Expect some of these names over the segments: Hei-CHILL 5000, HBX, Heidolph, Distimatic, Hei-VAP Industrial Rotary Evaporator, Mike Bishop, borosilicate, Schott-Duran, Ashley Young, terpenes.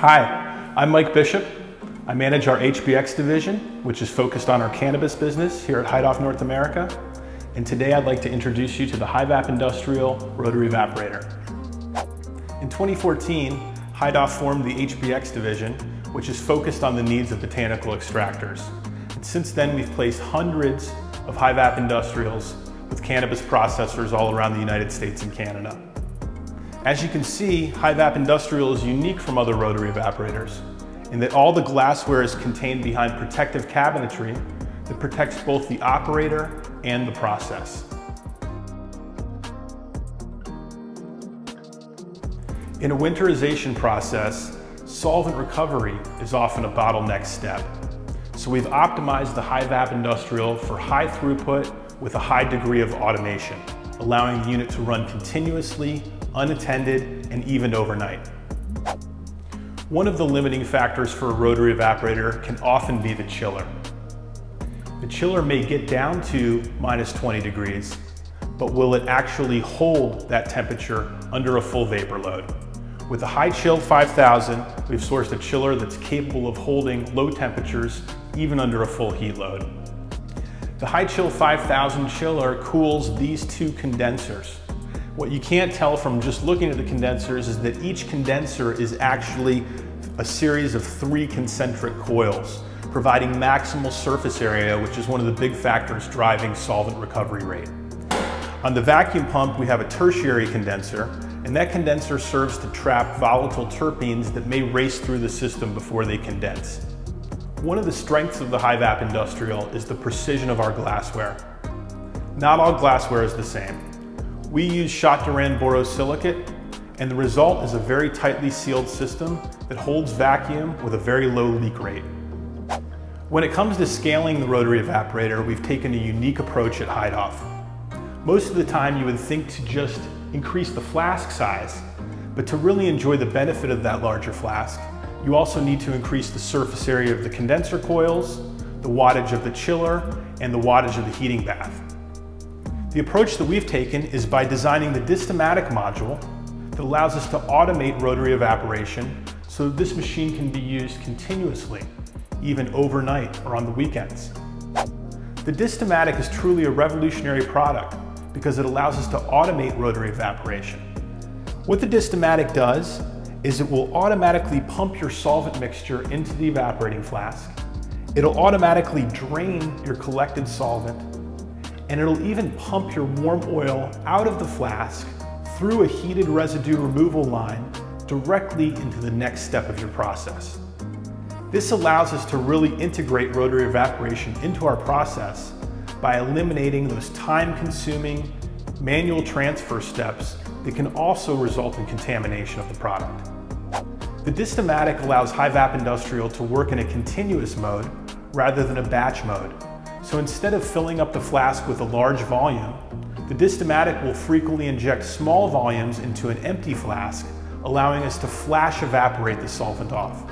Hi, I'm Mike Bishop. I manage our HBX division, which is focused on our cannabis business here at Heidolph North America. And today I'd like to introduce you to the Hei-VAP Industrial Rotary Evaporator. In 2014, Heidolph formed the HBX division, which is focused on the needs of botanical extractors. And since then, we've placed hundreds of Hei-VAP industrials with cannabis processors all around the United States and Canada. As you can see, Hei-VAP Industrial is unique from other rotary evaporators in that all the glassware is contained behind protective cabinetry that protects both the operator and the process. In a winterization process, solvent recovery is often a bottleneck step. So we've optimized the Hei-VAP Industrial for high throughput with a high degree of automation, allowing the unit to run continuously, unattended, and even overnight. One of the limiting factors for a rotary evaporator can often be the chiller. The chiller may get down to -20 degrees, but will it actually hold that temperature under a full vapor load? With the Hei-CHILL 5000, we've sourced a chiller that's capable of holding low temperatures even under a full heat load. The Hei-CHILL 5000 chiller cools these two condensers. What you can't tell from just looking at the condensers is that each condenser is actually a series of 3 concentric coils, providing maximal surface area, which is one of the big factors driving solvent recovery rate. On the vacuum pump, we have a tertiary condenser, and that condenser serves to trap volatile terpenes that may race through the system before they condense. One of the strengths of the Hei-VAP Industrial is the precision of our glassware. Not all glassware is the same. We use Schott-Duran borosilicate, and the result is a very tightly sealed system that holds vacuum with a very low leak rate. When it comes to scaling the rotary evaporator, we've taken a unique approach at Heidolph. Most of the time you would think to just increase the flask size, but to really enjoy the benefit of that larger flask, you also need to increase the surface area of the condenser coils, the wattage of the chiller, and the wattage of the heating bath. The approach that we've taken is by designing the Distimatic module that allows us to automate rotary evaporation so that this machine can be used continuously, even overnight or on the weekends. The Distimatic is truly a revolutionary product because it allows us to automate rotary evaporation. What the Distimatic does is it will automatically pump your solvent mixture into the evaporating flask, it'll automatically drain your collected solvent, and it'll even pump your warm oil out of the flask through a heated residue removal line directly into the next step of your process. This allows us to really integrate rotary evaporation into our process by eliminating those time-consuming manual transfer steps that can also result in contamination of the product. The Distimatic allows Hei-VAP Industrial to work in a continuous mode rather than a batch mode. So instead of filling up the flask with a large volume, the Distimatic will frequently inject small volumes into an empty flask, allowing us to flash evaporate the solvent off.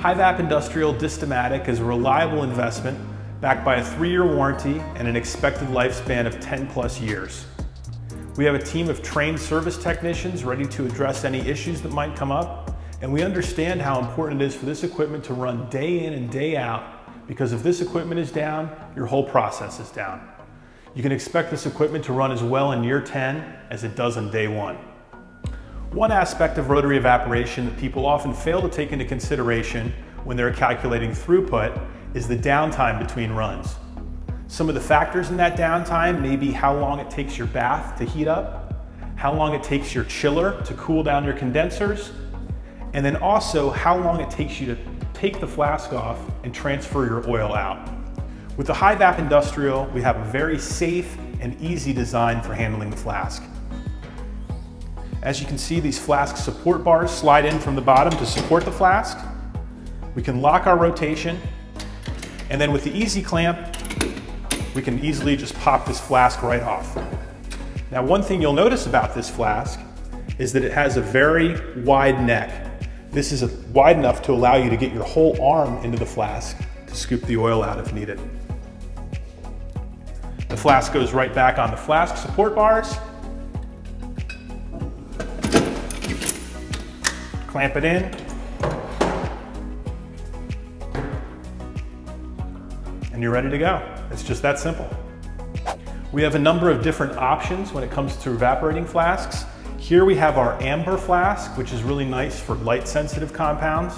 Hei-VAP Industrial Distimatic is a reliable investment backed by a 3-year warranty and an expected lifespan of 10+ years. We have a team of trained service technicians ready to address any issues that might come up, and we understand how important it is for this equipment to run day in and day out, because if this equipment is down, your whole process is down. You can expect this equipment to run as well in year 10 as it does on day 1. One aspect of rotary evaporation that people often fail to take into consideration when they're calculating throughput is the downtime between runs. Some of the factors in that downtime may be how long it takes your bath to heat up, how long it takes your chiller to cool down your condensers, and then also how long it takes you to take the flask off and transfer your oil out. With the Hei-VAP Industrial, we have a very safe and easy design for handling the flask. As you can see, these flask support bars slide in from the bottom to support the flask. We can lock our rotation, and then with the easy clamp, we can easily just pop this flask right off. Now, one thing you'll notice about this flask is that it has a very wide neck. This is wide enough to allow you to get your whole arm into the flask to scoop the oil out if needed. The flask goes right back on the flask support bars. Clamp it in, and you're ready to go. It's just that simple. We have a number of different options when it comes to evaporating flasks. Here we have our amber flask, which is really nice for light sensitive compounds.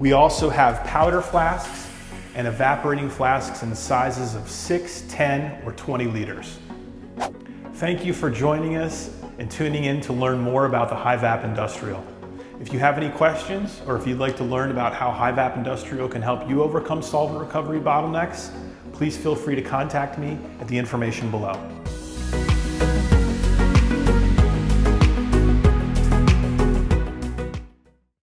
We also have powder flasks and evaporating flasks in sizes of 6, 10, or 20 liters. Thank you for joining us and tuning in to learn more about the Hei-VAP Industrial. If you have any questions, or if you'd like to learn about how Hei-VAP Industrial can help you overcome solvent recovery bottlenecks, please feel free to contact me at the information below.